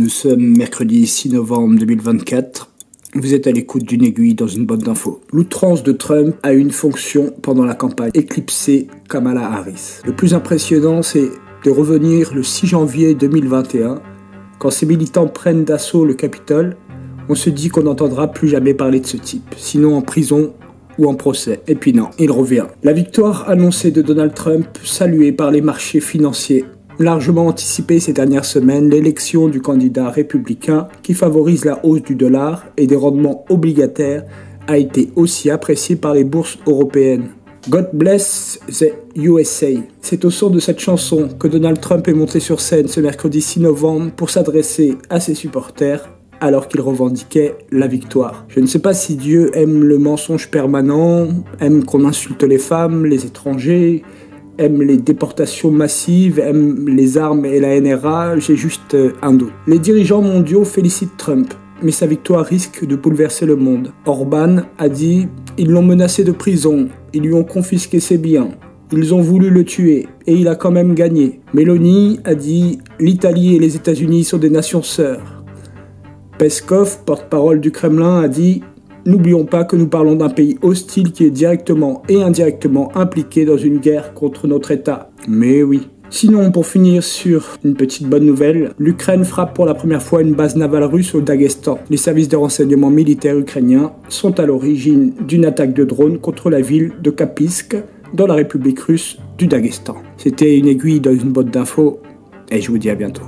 Nous sommes mercredi 6 novembre 2024. Vous êtes à l'écoute d'une aiguille dans une botte d'infos. L'outrance de Trump a une fonction pendant la campagne, éclipser Kamala Harris. Le plus impressionnant, c'est de revenir le 6 janvier 2021, quand ses militants prennent d'assaut le Capitole. On se dit qu'on n'entendra plus jamais parler de ce type, sinon en prison ou en procès. Et puis non, il revient. La victoire annoncée de Donald Trump, saluée par les marchés financiers, largement anticipée ces dernières semaines, l'élection du candidat républicain qui favorise la hausse du dollar et des rendements obligataires a été aussi appréciée par les bourses européennes. God bless the USA. C'est au son de cette chanson que Donald Trump est monté sur scène ce mercredi 6 novembre pour s'adresser à ses supporters alors qu'il revendiquait la victoire. Je ne sais pas si Dieu aime le mensonge permanent, aime qu'on insulte les femmes, les étrangers, aime les déportations massives, aime les armes et la NRA, j'ai juste un doute. Les dirigeants mondiaux félicitent Trump, mais sa victoire risque de bouleverser le monde. Orbán a dit « Ils l'ont menacé de prison, ils lui ont confisqué ses biens, ils ont voulu le tuer, et il a quand même gagné. » Meloni a dit « L'Italie et les États-Unis sont des nations sœurs. » Peskov, porte-parole du Kremlin, a dit « N'oublions pas que nous parlons d'un pays hostile qui est directement et indirectement impliqué dans une guerre contre notre État. » Mais oui. Sinon, pour finir sur une petite bonne nouvelle, l'Ukraine frappe pour la première fois une base navale russe au Daghestan. Les services de renseignement militaire ukrainiens sont à l'origine d'une attaque de drone contre la ville de Kaspiisk dans la République russe du Daghestan. C'était une aiguille dans une botte d'infos et je vous dis à bientôt.